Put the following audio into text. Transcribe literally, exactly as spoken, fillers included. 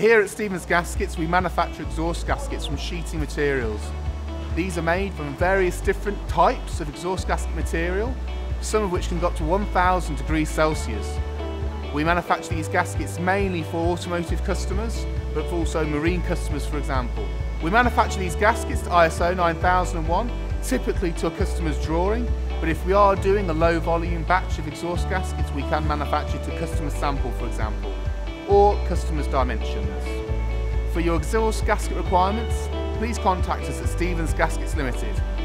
Here at Stephens Gaskets, we manufacture exhaust gaskets from sheeting materials. These are made from various different types of exhaust gasket material, some of which can go up to one thousand degrees Celsius. We manufacture these gaskets mainly for automotive customers, but also marine customers, for example. We manufacture these gaskets to I S O nine thousand one, typically to a customer's drawing, but if we are doing a low volume batch of exhaust gaskets, we can manufacture to customer sample, for example, or customer's dimensions. For your exhaust gasket requirements, please contact us at Stephens Gaskets Limited.